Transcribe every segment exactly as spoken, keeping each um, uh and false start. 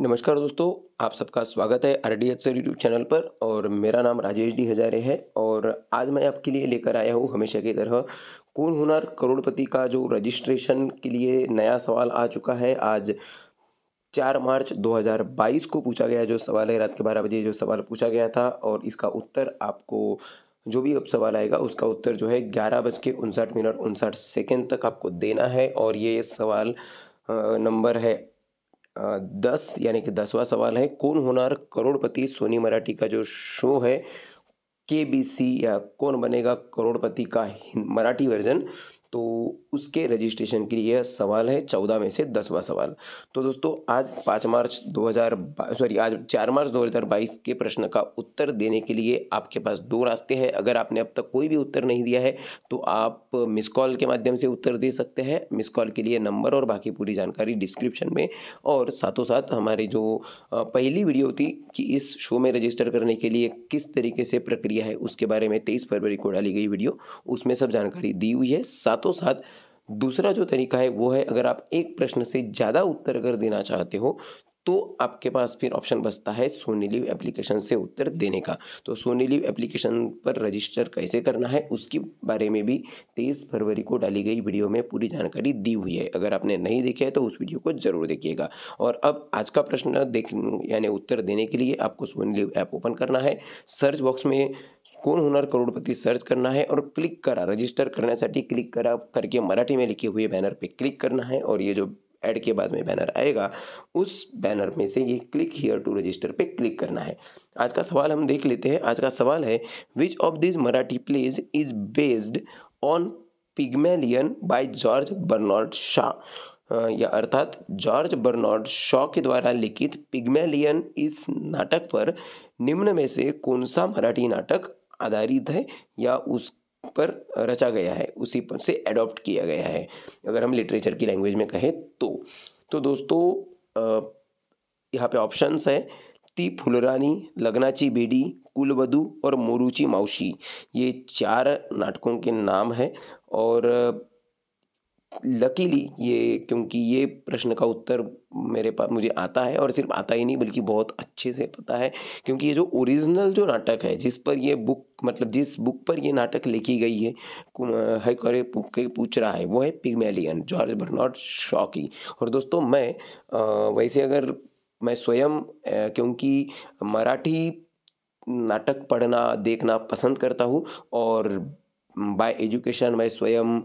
नमस्कार दोस्तों, आप सबका स्वागत है R D H sir YouTube channel पर। और मेरा नाम राजेश डी हजारे है और आज मैं आपके लिए लेकर आया हूँ हमेशा की तरह कौन बनेगा करोड़पति का जो रजिस्ट्रेशन के लिए नया सवाल आ चुका है। आज चार मार्च दो हज़ार बाईस को पूछा गया जो सवाल है, रात के बारह बजे जो सवाल पूछा गया था। और इसका उत्तर आपको जो भी अब सवाल आएगा उसका उत्तर जो है ग्यारह बज के उनसठ मिनट उनसठ सेकेंड तक आपको देना है। और ये सवाल नंबर है दस, यानी कि दसवां सवाल है। कौन होनार करोड़पति सोनी मराठी का जो शो है के बी सी या कौन बनेगा करोड़पति का मराठी वर्जन, तो उसके रजिस्ट्रेशन के लिए सवाल है चौदह में से दसवां सवाल। तो दोस्तों आज पाँच मार्च दो हज़ार सॉरी आज चार मार्च दो हज़ार बाईस के प्रश्न का उत्तर देने के लिए आपके पास दो रास्ते हैं। अगर आपने अब तक कोई भी उत्तर नहीं दिया है तो आप मिस कॉल के माध्यम से उत्तर दे सकते हैं। मिस कॉल के लिए नंबर और बाकी पूरी जानकारी डिस्क्रिप्शन में। और साथों साथ हमारी जो पहली वीडियो थी कि इस शो में रजिस्टर करने के लिए किस तरीके से प्रक्रिया है उसके बारे में तेईस फरवरी को डाली गई वीडियो, उसमें सब जानकारी दी हुई है। साथों साथ दूसरा जो तरीका है वो है अगर आप एक प्रश्न से ज़्यादा उत्तर अगर देना चाहते हो तो आपके पास फिर ऑप्शन बचता है सोनी लिव एप्लीकेशन से उत्तर देने का। तो सोनी लिव एप्लीकेशन पर रजिस्टर कैसे करना है उसके बारे में भी तेईस फरवरी को डाली गई वीडियो में पूरी जानकारी दी हुई है। अगर आपने नहीं देखा है तो उस वीडियो को जरूर देखिएगा। और अब आज का प्रश्न देख यानी उत्तर देने के लिए आपको सोनी लिव ऐप ओपन करना है, सर्च बॉक्स में कौन होणार करोड़पति सर्च करना है और क्लिक करा रजिस्टर करण्यासाठी क्लिक करा करके मराठी में लिखे हुए बैनर पे क्लिक करना है। और ये जो ऐड के बाद में बैनर आएगा उस बैनर में से ये क्लिक हियर टू रजिस्टर पे क्लिक करना है। आज का सवाल हम देख लेते हैं। आज का सवाल है which of this Marathi plays is based on Pygmalion by George Bernard Shaw, या अर्थात जॉर्ज बर्नार्ड शॉ के द्वारा लिखित पिग्मेलियन इस नाटक पर निम्न में से कौन सा मराठी नाटक आधारित है या उस पर रचा गया है, उसी पर से एडॉप्ट किया गया है अगर हम लिटरेचर की लैंग्वेज में कहें तो। तो दोस्तों यहाँ पे ऑप्शंस है ती फुलरानी, लगनाची बेडी, कुलवधू और मोरूची मावशी, ये चार नाटकों के नाम है। और लकीली ये क्योंकि ये प्रश्न का उत्तर मेरे पास मुझे आता है और सिर्फ आता ही नहीं बल्कि बहुत अच्छे से पता है, क्योंकि ये जो ओरिजिनल जो नाटक है जिस पर ये बुक मतलब जिस बुक पर ये नाटक लिखी गई है है करे पूछ रहा है वो है पिग्मेलियन जॉर्ज बर्नार्ड शॉ की। और दोस्तों मैं वैसे अगर मैं स्वयं क्योंकि मराठी नाटक पढ़ना देखना पसंद करता हूँ और बाय एजुकेशन मैं स्वयं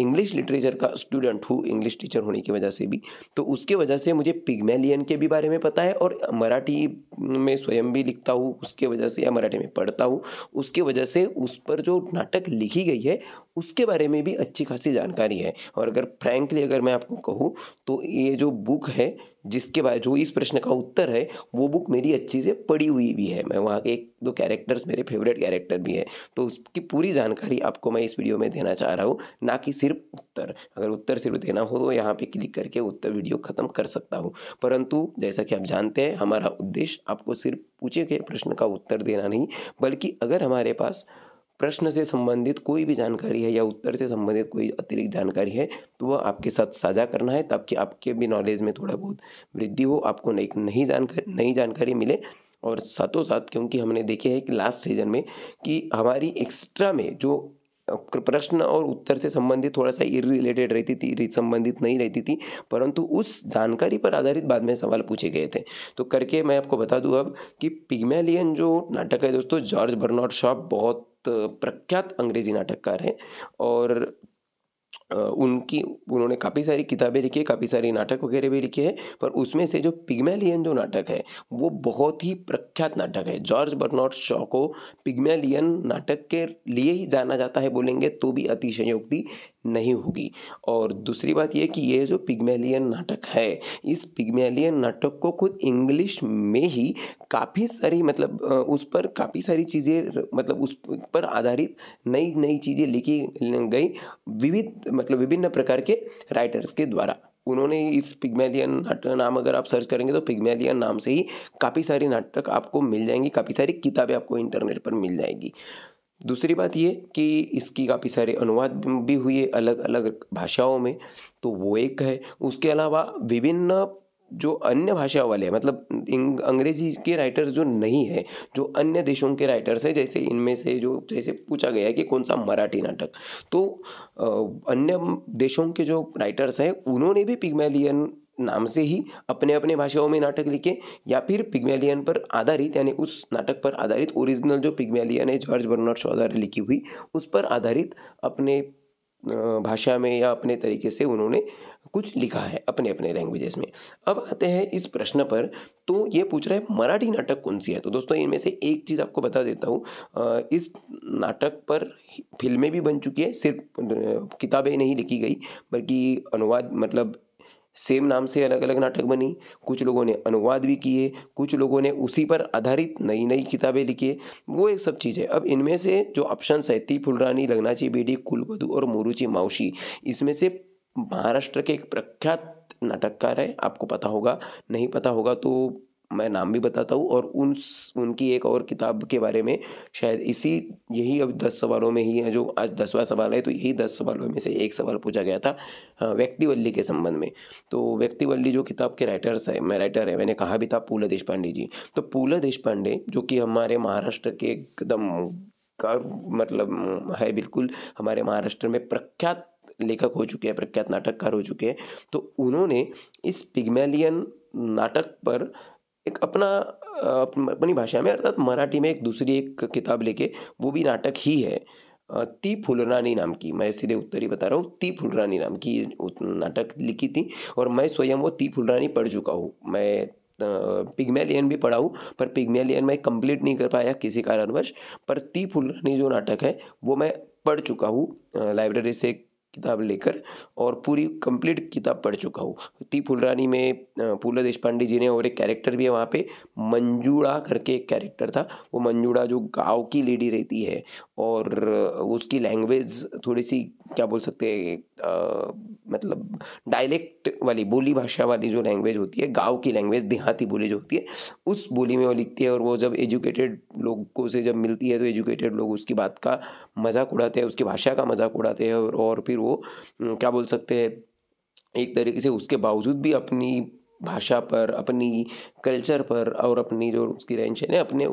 इंग्लिश लिटरेचर का स्टूडेंट हूँ, इंग्लिश टीचर होने की वजह से भी, तो उसके वजह से मुझे पिग्मेलियन के भी बारे में पता है। और मराठी में स्वयं भी लिखता हूँ उसके वजह से, या मराठी में पढ़ता हूँ उसके वजह से उस पर जो नाटक लिखी गई है उसके बारे में भी अच्छी खासी जानकारी है। और अगर फ्रैंकली अगर मैं आपको कहूँ तो ये जो बुक है जिसके बाद जो इस प्रश्न का उत्तर है वो बुक मेरी अच्छी से पढ़ी हुई भी है। मैं वहाँ के एक दो कैरेक्टर्स मेरे फेवरेट कैरेक्टर भी है, तो उसकी पूरी जानकारी आपको मैं इस वीडियो में देना चाह रहा हूँ, ना कि सिर्फ उत्तर। अगर उत्तर सिर्फ देना हो तो यहाँ पे क्लिक करके उत्तर वीडियो ख़त्म कर सकता हूँ, परंतु जैसा कि आप जानते हैं हमारा उद्देश्य आपको सिर्फ पूछे गए प्रश्न का उत्तर देना नहीं, बल्कि अगर हमारे पास प्रश्न से संबंधित कोई भी जानकारी है या उत्तर से संबंधित कोई अतिरिक्त जानकारी है तो वह आपके साथ साझा करना है, ताकि आपके भी नॉलेज में थोड़ा बहुत वृद्धि हो, आपको नई नई जानकारी नई जानकारी मिले। और साथों साथ क्योंकि हमने देखे है कि लास्ट सीजन में कि हमारी एक्स्ट्रा में जो प्रश्न और उत्तर से संबंधित थोड़ा सा इरिलेटेड रहती थी, संबंधित नहीं रहती थी, परंतु उस जानकारी पर आधारित बाद में सवाल पूछे गए थे। तो करके मैं आपको बता दूं अब कि पिग्मेलियन जो नाटक है दोस्तों, जॉर्ज बर्नार्ड शॉ बहुत प्रख्यात अंग्रेजी नाटककार हैं और उनकी उन्होंने काफ़ी सारी किताबें लिखी है, काफ़ी सारे नाटक वगैरह भी लिखे हैं, पर उसमें से जो पिग्मेलियन जो नाटक है वो बहुत ही प्रख्यात नाटक है। जॉर्ज बर्नार्ड शॉ को पिग्मेलियन नाटक के लिए ही जाना जाता है, बोलेंगे तो भी अतिशयोक्ति नहीं होगी। और दूसरी बात यह कि ये जो पिग्मेलियन नाटक है, इस पिग्मेलियन नाटक को खुद इंग्लिश में ही काफ़ी सारी मतलब उस पर काफ़ी सारी चीज़ें मतलब उस पर आधारित नई नई चीज़ें लिखी गई विविध मतलब विभिन्न प्रकार के राइटर्स के द्वारा। उन्होंने इस पिग्मेलियन नाटक नाम अगर आप सर्च करेंगे तो पिग्मेलियन नाम से ही काफ़ी सारी नाटक आपको मिल जाएंगी, काफ़ी सारी किताबें आपको इंटरनेट पर मिल जाएगी। दूसरी बात ये कि इसकी काफ़ी सारे अनुवाद भी हुए अलग अलग भाषाओं में, तो वो एक है। उसके अलावा विभिन्न जो अन्य भाषा वाले मतलब अंग्रेजी के राइटर्स जो नहीं है, जो अन्य देशों के राइटर्स है, जैसे इनमें से जो जैसे पूछा गया है कि कौन सा मराठी नाटक, तो अन्य देशों के जो राइटर्स हैं उन्होंने भी पिग्मेलियन नाम से ही अपने अपने भाषाओं में नाटक लिखे या फिर पिग्मेलियन पर आधारित यानी उस नाटक पर आधारित ओरिजिनल जो पिग्मेलियन है जॉर्ज बर्नार्ड शॉ द्वारा लिखी हुई उस पर आधारित अपने भाषा में या अपने तरीके से उन्होंने कुछ लिखा है अपने अपने लैंग्वेजेस में। अब आते हैं इस प्रश्न पर, तो ये पूछ रहा है मराठी नाटक कौन सी है। तो दोस्तों इनमें से एक चीज़ आपको बता देता हूँ, इस नाटक पर फिल्में भी बन चुकी है, सिर्फ किताबें नहीं लिखी गई बल्कि अनुवाद मतलब सेम नाम से अलग अलग नाटक बनी, कुछ लोगों ने अनुवाद भी किए, कुछ लोगों ने उसी पर आधारित नई नई किताबें लिखी, वो एक सब चीज़ है। अब इनमें से जो ऑप्शंस है ती फुलरानी, लगनाची बेडी, कुलवधू और मोरूची मावशी, इसमें से महाराष्ट्र के एक प्रख्यात नाटककार है, आपको पता होगा, नहीं पता होगा तो मैं नाम भी बताता हूँ, और उन उनकी एक और किताब के बारे में शायद इसी यही अब दस सवालों में ही है, जो आज दसवां सवाल है तो यही दस सवालों में से एक सवाल पूछा गया था व्यक्तिवल्ली के संबंध में। तो व्यक्तिवल्ली जो किताब के राइटर्स है मैं राइटर है मैंने कहा भी था पुल देश पांडे जी, तो पुल देश पांडे जो कि हमारे महाराष्ट्र के एकदम कर मतलब है, बिल्कुल हमारे महाराष्ट्र में प्रख्यात लेखक हो चुके हैं, प्रख्यात नाटककार हो चुके हैं, तो उन्होंने इस पिग्मेलियन नाटक पर एक अपना अपनी भाषा में अर्थात मराठी में एक दूसरी एक किताब लेके, वो भी नाटक ही है, ती फुलरानी नाम की, मैं सीधे उत्तर ही बता रहा हूँ, ती फुलरानी नाम की नाटक लिखी थी और मैं स्वयं वो ती फुलरानी पढ़ चुका हूँ। मैं पिग्मेलियन भी पढ़ा हूँ पर पिग्मेलियन मैं कंप्लीट नहीं कर पाया किसी कारणवश, पर ती फुलरानी जो नाटक है वो मैं पढ़ चुका हूँ लाइब्रेरी से किताब लेकर और पूरी कंप्लीट किताब पढ़ चुका हूँ। ती फुलरानी में पुल देशपांडे जी ने और एक कैरेक्टर भी है वहाँ पे, मंजूड़ा करके एक कैरेक्टर था, वो मंजूड़ा जो गांव की लेडी रहती है और उसकी लैंग्वेज थोड़ी सी क्या बोल सकते हैं मतलब डायलेक्ट वाली बोली भाषा वाली जो लैंग्वेज होती है, गाँव की लैंग्वेज देहाती बोली जो होती है उस बोली में वो लिखती है, और वो जब एजुकेटेड लोगों से जब मिलती है तो एजुकेटेड लोग उसकी बात का मजाक उड़ाते हैं, उसकी भाषा का मजाक उड़ाते हैं और, और फिर वो क्या बोल सकते हैं एक तरीके से उसके बावजूद भी अपनी भाषा पर अपनी कल्चर पर और अपनी जो उसकी रहन सहन है अपने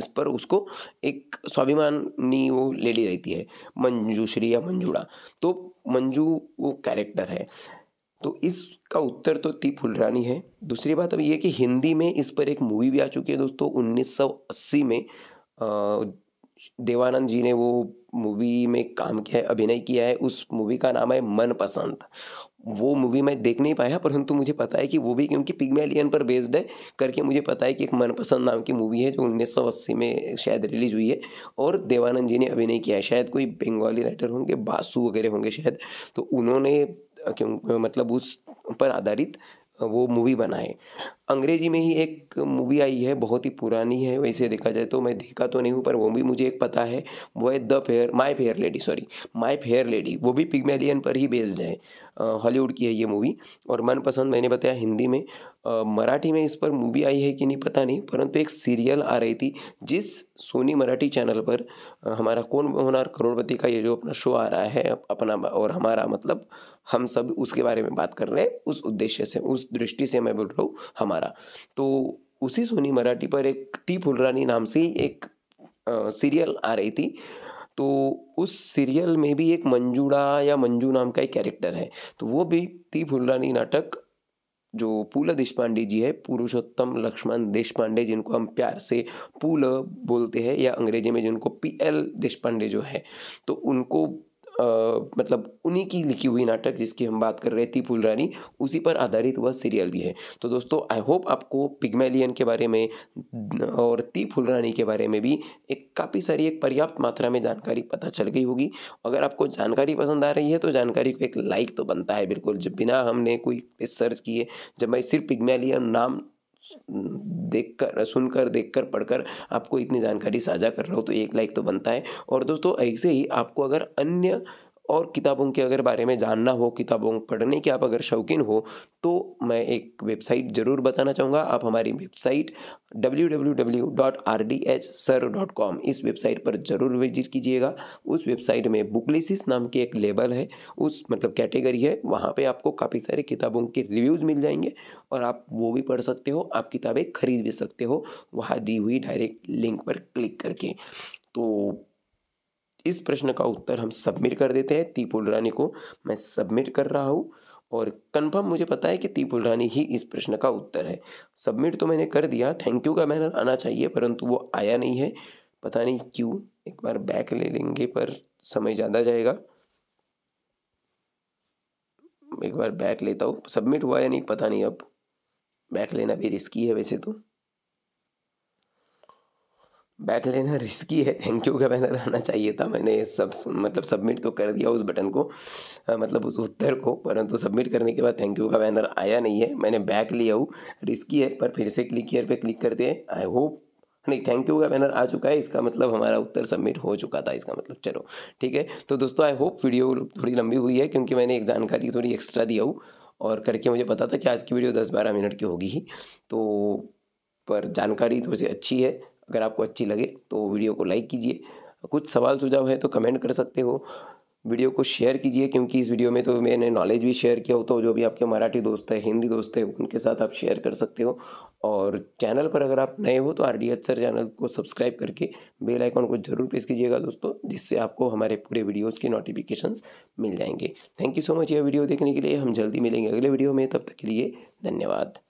इस पर उसको एक स्वाभिमानी वो लेडी रहती है मंजूश्री या मंजूड़ा, तो मंजू वो कैरेक्टर है, तो इसका उत्तर तो ती फुलरानी है। दूसरी बात अब ये कि हिंदी में इस पर एक मूवी भी आ चुकी है दोस्तों, उन्नीस सौ अस्सी में आ, देवानंद जी ने वो मूवी में काम किया है, अभिनय किया है, उस मूवी का नाम है मनपसंद। वो मूवी मैं देख नहीं पाया परंतु मुझे पता है कि वो भी क्योंकि पिग्मेलियन पर बेस्ड है करके मुझे पता है कि एक मनपसंद नाम की मूवी है जो उन्नीस सौ अस्सी में शायद रिलीज हुई है और देवानंद जी ने अभिनय किया है, शायद कोई बंगाली राइटर होंगे, बासु वगैरह होंगे शायद, तो उन्होंने क्यों मतलब उस पर आधारित वो मूवी बनाए। अंग्रेजी में ही एक मूवी आई है बहुत ही पुरानी है, वैसे देखा जाए तो मैं देखा तो नहीं हूँ पर वो भी मुझे एक पता है, वो है the fair my fair lady sorry my fair lady, वो भी पिग्मेलियन पर ही बेस्ड है, हॉलीवुड की है ये मूवी। और मनपसंद मैंने बताया हिंदी में, मराठी में इस पर मूवी आई है कि नहीं पता नहीं, परंतु एक सीरियल आ रही थी जिस सोनी मराठी चैनल पर हमारा कौन बनेगा करोड़पति का ये जो अपना शो आ रहा है अपना और हमारा मतलब हम सब उसके बारे में बात कर रहे हैं, उस उद्देश्य से उस दृष्टि से मैं बोल रहा हूँ हमारा, तो उसी सोनी मराठी पर एक ती फुलरानी नाम से एक आ, सीरियल आ रही थी, तो उस सीरियल में भी एक मंजूड़ा या मंजू नाम का एक कैरेक्टर है, तो वो भी ती फुलरानी नाटक जो पुल देशपांडे जी है पुरुषोत्तम लक्ष्मण देशपांडे जिनको हम प्यार से पुल बोलते हैं या अंग्रेजी में जिनको पी एल देशपांडे जो है, तो उनको Uh, मतलब उन्हीं की लिखी हुई नाटक जिसकी हम बात कर रहे थे फुलरानी, उसी पर आधारित वह सीरियल भी है। तो दोस्तों आई होप आपको पिग्मेलियन के बारे में और ती फुलरानी के बारे में भी एक काफ़ी सारी एक पर्याप्त मात्रा में जानकारी पता चल गई होगी। अगर आपको जानकारी पसंद आ रही है तो जानकारी को एक लाइक तो बनता है बिल्कुल, जब बिना हमने कोई सर्च किए, जब मैं सिर्फ पिग्मेलियन नाम देखकर सुनकर देखकर पढ़कर आपको इतनी जानकारी साझा कर रहा हूँ तो एक लाइक तो बनता है। और दोस्तों ऐसे ही आपको अगर अन्य और किताबों के अगर बारे में जानना हो, किताबों पढ़ने के आप अगर शौकीन हो तो मैं एक वेबसाइट ज़रूर बताना चाहूँगा। आप हमारी website W W W dot R D H S I R dot com इस वेबसाइट पर ज़रूर विजिट कीजिएगा। उस वेबसाइट में बुकलिसिस नाम की एक लेबल है, उस मतलब कैटेगरी है, वहाँ पे आपको काफ़ी सारे किताबों के रिव्यूज़ मिल जाएंगे और आप वो भी पढ़ सकते हो, आप किताबें खरीद भी सकते हो वहाँ दी हुई डायरेक्ट लिंक पर क्लिक करके। तो इस प्रश्न का उत्तर हम सबमिट कर देते हैं। ती फुलरानी को मैं सबमिट कर रहा हूँ और कंफर्म मुझे पता है कि ती फुलरानी ही इस प्रश्न का उत्तर है। सबमिट तो मैंने कर दिया, थैंक यू का बैनर आना चाहिए परंतु वो आया नहीं है, पता नहीं क्यों। एक बार बैक ले लेंगे पर समय ज़्यादा जाएगा। एक बार बैक लेता हूँ, सबमिट हुआ या नहीं पता नहीं, अब बैक लेना भी रिस्की है, वैसे तो बैक लेना रिस्की है। थैंक यू का बैनर आना चाहिए था, मैंने सब मतलब सबमिट तो कर दिया उस बटन को, मतलब उस उत्तर को, परंतु सबमिट करने के बाद थैंक यू का बैनर आया नहीं है। मैंने बैक लिया हूँ, रिस्की है, पर फिर से क्लिक हियर पे क्लिक करते हैं। आई होप नहीं, थैंक यू का बैनर आ चुका है, इसका मतलब हमारा उत्तर सबमिट हो चुका था, इसका मतलब। चलो ठीक है। तो दोस्तों आई होप वीडियो थोड़ी लंबी हुई है क्योंकि मैंने एक जानकारी थोड़ी एक्स्ट्रा दिया हूँ और करके मुझे पता था कि आज की वीडियो दस बारह मिनट की होगी ही, तो पर जानकारी थोड़ी सी अच्छी है। अगर आपको अच्छी लगे तो वीडियो को लाइक कीजिए, कुछ सवाल सुझाव है तो कमेंट कर सकते हो, वीडियो को शेयर कीजिए क्योंकि इस वीडियो में तो मैंने नॉलेज भी शेयर किया हो, तो जो भी आपके मराठी दोस्त है, हिंदी दोस्त है, उनके साथ आप शेयर कर सकते हो। और चैनल पर अगर आप नए हो तो R D H sir channel को सब्सक्राइब करके बेल आइकॉन को जरूर प्रेस कीजिएगा दोस्तों, जिससे आपको हमारे पूरे वीडियोस के नोटिफिकेशंस मिल जाएंगे। थैंक यू सो मच ये वीडियो देखने के लिए। हम जल्दी मिलेंगे अगले वीडियो में, तब तक के लिए धन्यवाद।